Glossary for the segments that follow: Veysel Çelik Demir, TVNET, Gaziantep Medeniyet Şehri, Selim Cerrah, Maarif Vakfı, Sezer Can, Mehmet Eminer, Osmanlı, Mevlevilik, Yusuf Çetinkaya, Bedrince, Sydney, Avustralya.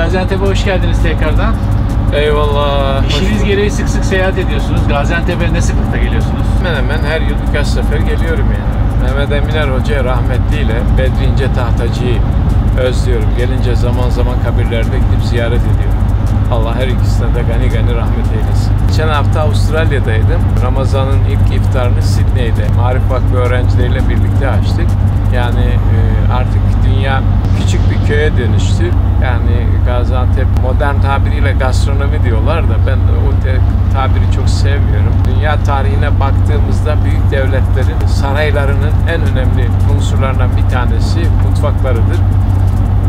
Gaziantep'e hoş geldiniz tekrardan. Eyvallah. İşiniz gereği sık sık seyahat ediyorsunuz. Gaziantep'e ne sıklıkta geliyorsunuz? Hemen hemen her yıl birkaç sefer geliyorum yani. Mehmet Eminer Hoca rahmetliyle Bedrince tahtacıyı özlüyorum. Gelince zaman zaman kabirlerde gidip ziyaret ediyorum. Allah her ikisine de gani gani rahmet eylesin. Geçen hafta Avustralya'daydım. Ramazan'ın ilk iftarını Sydney'de Maarif Vakfı öğrencileriyle birlikte açtık. Yani artık dünya küçük bir köye dönüştü. Yani Gaziantep modern tabiriyle gastronomi diyorlar da ben o tabiri çok sevmiyorum. Dünya tarihine baktığımızda büyük devletlerin saraylarının en önemli unsurlarından bir tanesi mutfaklarıdır.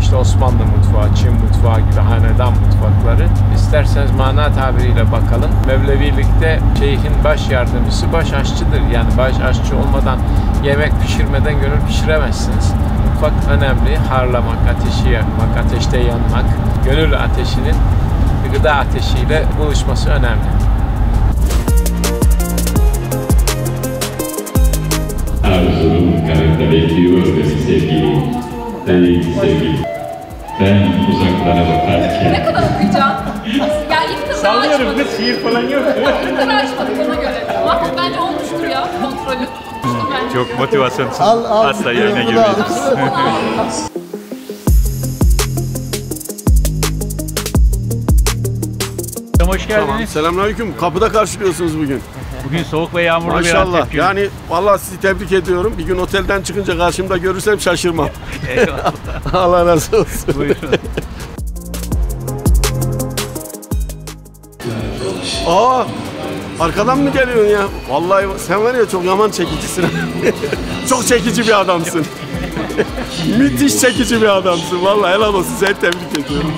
İşte Osmanlı mutfağı, Çin mutfağı gibi hanedan mutfakları. İsterseniz mana tabiriyle bakalım. Mevlevilikte şeyhin baş yardımcısı baş aşçıdır. Yani baş aşçı olmadan, yemek pişirmeden gönül pişiremezsiniz. Mutfak önemli. Harlamak, ateşi yakmak, ateşte yanmak. Gönül ateşinin gıda ateşiyle buluşması önemli. Arzunun kararında bekliyor beni sevgili. Ben iyi sevgili. Ben uzaklara bakarken... Ne kadar okuyacağım? Ya iftarı açmadık. Sallıyorum kız, şiir falan yok. İftarı açmadık ona göre. Ama bence olmuştur ya, kontrolü. Çok motivasyonsuz. Asla yerine girmeyeceğiz. Hoş geldiniz. Tamam. Selamünaleyküm. Kapıda karşılıyorsunuz bugün. Bugün soğuk ve yağmurlu bir Antep günü. Maşallah. Yani vallahi sizi tebrik ediyorum. Bir gün otelden çıkınca karşımda görürsem şaşırmam. Eyvallah. Allah razı olsun. Buyurun. Aa! Arkadan mı geliyorsun ya? Vallahi sen var ya çok yaman çekicisin. Çok çekici bir adamsın. Müthiş çekici bir adamsın. Vallahi helal olsun. Seni tebrik ediyorum.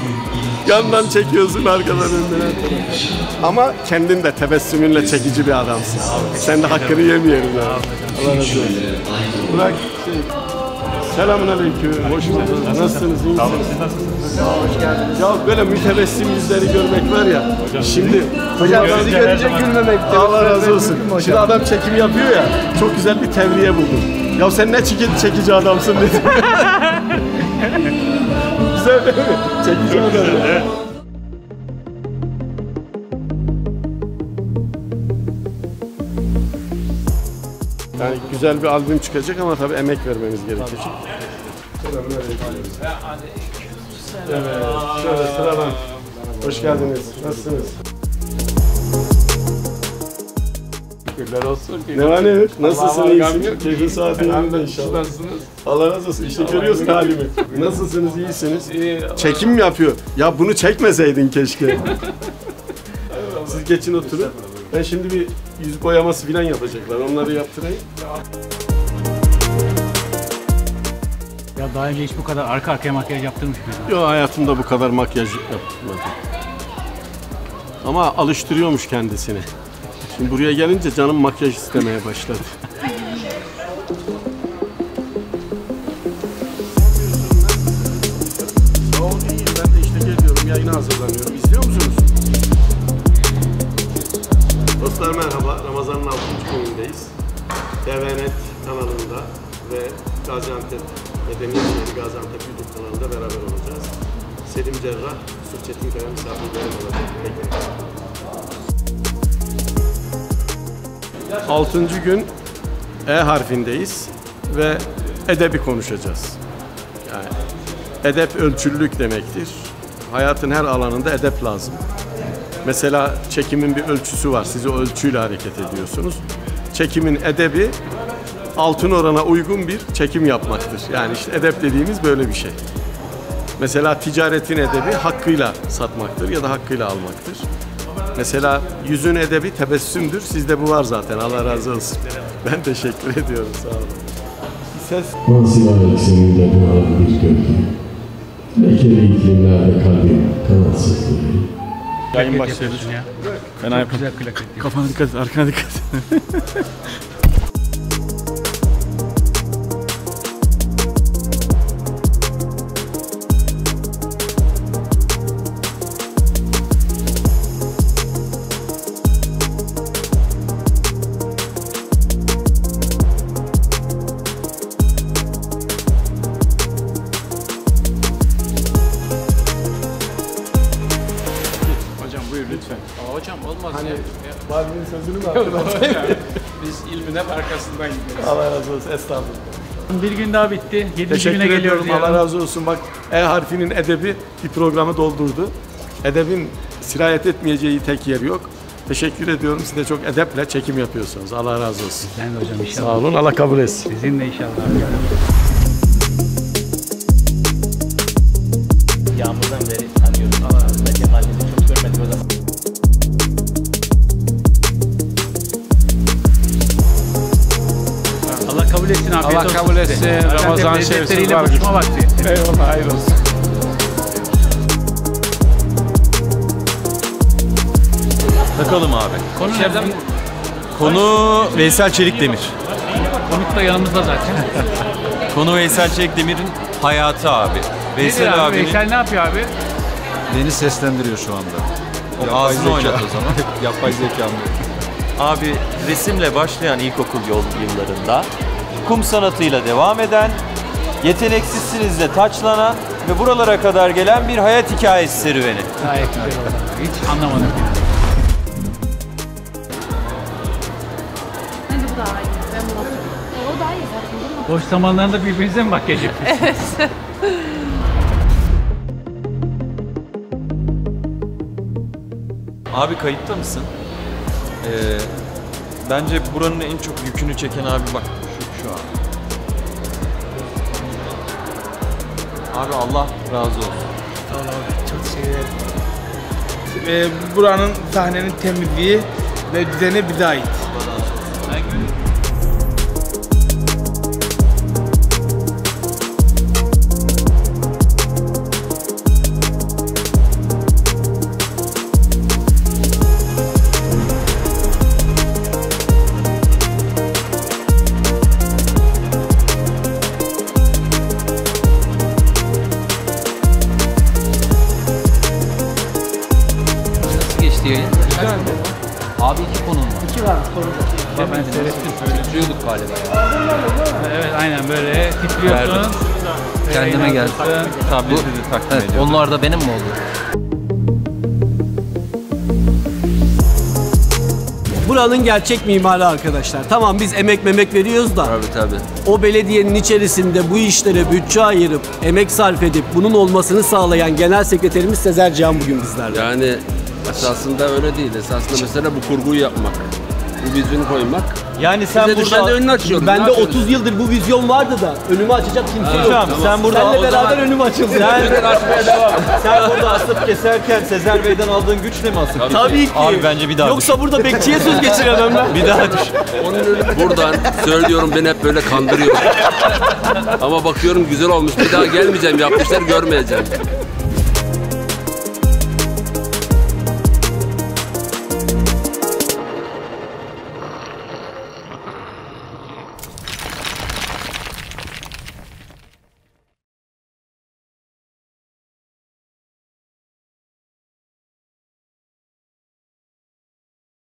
Yandan çekiyorsun arkadan önden. Ama kendin de tebessümünle çekici bir adamsın. Sen de hakkını yemeyelim abi. Allah razı olsun. Bırak. Selamünaleyküm. Hoş bulduk. Nasılsınız? İyi misiniz? Hoş geldiniz. Ya böyle mütebessim yüzleri görmek var ya. Şimdi hocam sizi görünce gülmemek. Allah razı olsun. Şimdi adam çekim yapıyor ya. Çok güzel bir tevriye buldum. Ya sen ne çekici adamsın dedim. Güzel değil mi? Çekici adam. Yani güzel bir albüm çıkacak ama tabii emek vermemiz gerekecek. Evet, şöyle sıradan. Hoş geldiniz. Nasılsınız? Şükürler olsun. Ne var ne yok? Nasılsın? İyisiniz? Keyfin saatinde inşallah. Allah razı olsun. İşte görüyorsun halimi. Nasılsınız? İyisiniz? Çekim yapıyor. Ya bunu çekmeseydin keşke. Siz geçin oturun. Ben şimdi bir yüz boyaması filan yapacaklar. Onları yaptırayım. Ya daha önce hiç bu kadar arka arkaya makyaj yaptırmış mıydın? Yok, hayatımda bu kadar makyaj yapmadım. Ama alıştırıyormuş kendisini. Şimdi buraya gelince canım makyaj istemeye başladı. O değil, ben de işte geliyorum, yayına hazırlanıyorum. İzliyor musunuz? Dostlar merhaba, Ramazan'ın 6. günündeyiz. TVNET kanalında ve Gaziantep Medeniyet Şehri Gaziantep YouTube kanalında beraber olacağız. Selim Cerrah, Yusuf Çetinkaya misafirlerim olacak. Peki. 6. gün E harfindeyiz ve edebi konuşacağız. Yani edep ölçülülük demektir. Hayatın her alanında edep lazım. Mesela çekimin bir ölçüsü var. Siz o ölçüyle hareket ediyorsunuz. Çekimin edebi altın orana uygun bir çekim yapmaktır. Yani işte edep dediğimiz böyle bir şey. Mesela ticaretin edebi hakkıyla satmaktır ya da hakkıyla almaktır. Mesela yüzün edebi tebessümdür. Sizde bu var zaten. Allah razı olsun. Ben teşekkür ediyorum. Sağ olun. Ses. Nasıl var senin de bu anı bir gölge? Lekeli iklimlerde kalbim kanatsızlığı. Yayın başlıyoruz. Ya. Ben çok güzel plaket. Kafana dikkat et, arkana dikkat et. Barbie'nin sözünü mü hatırlatayım? Biz ilmin hep arkasından gidiyoruz. Allah razı olsun, estağfurullah. Bir gün daha bitti. 7. güne geliyoruz. Allah razı olsun. Bak, E harfinin edebi bir programı doldurdu. Edebin sirayet etmeyeceği tek yer yok. Teşekkür ediyorum. Siz de çok edeple çekim yapıyorsunuz. Allah razı olsun. Ben de hocam inşallah. Sağ olun. Allah kabul etsin. Sizin de inşallah. Yağmurdan beri tanıyoruz. Allah razı olsun. Mahallede çok görmedik o zaman. Allah kabul etsin. Afiyet olsun. Allah kabul etsin. Ramazan şerifsiz var. Eyvallah. Hayır olsun. Bakalım abi. Konu Veysel Çelik Demir. Konuk da yanımızda zaten. Konu Veysel Çelik Demir'in hayatı abi. Veysel abi. Veysel ne yapıyor abi? Beni seslendiriyor şu anda. Ağzını oynat o zaman. Yapay zekam. Abi resimle başlayan ilkokul yıllarında kum sanatıyla devam eden, yeteneksizsinizle taçlanan ve buralara kadar gelen bir hayat hikayesi serüveni. Gayet güzel oldu. Hiç anlamadım. Boş zamanlarında birbirinize mi makyaj yapıyorsunuz? Evet. Abi kayıtta mısın? Bence buranın en çok yükünü çeken abi bak şu an. Abi Allah razı olsun. Allah çok seviyorum. Buranın sahnenin temizliği ve düzeni bize ait. Abi iki konum var. İki var, sorun yok. Ben seyrettim, söylüyorduk galiba. Evet, aynen böyle titriyorsun. Kendime geldim. Tableti de takdim ediyorum. Onlar da benim mi oldu? Buranın gerçek mimarı arkadaşlar. Tamam biz emek veriyoruz da. Tabii. O belediyenin içerisinde bu işlere bütçe ayırıp, emek sarf edip bunun olmasını sağlayan Genel Sekreterimiz Sezer Can bugün bizlerle. Yani esasında öyle değil. Esasında mesela bu kurguyu yapmak, bu vizyonu koymak. Yani sen bize burada önünü açıyorsun. Bende 30 yıldır bu vizyon vardı da önümü açacak kimse yok. Tamam. Sen burada senle beraber önümü açıldı. Sen açmaya devam. Sen burada asıp keserken Sezer Bey'den aldığın güçle mi asıp? Tabii ki. Abi bence bir daha. Yoksa burada bekçiye söz geçiremem ben. Bir daha düş. Onun önünü buradan söylüyorum, beni hep böyle kandırıyor. Ama bakıyorum güzel olmuş. Bir daha gelmeyeceğim. Yapmışlar görmeyeceğim.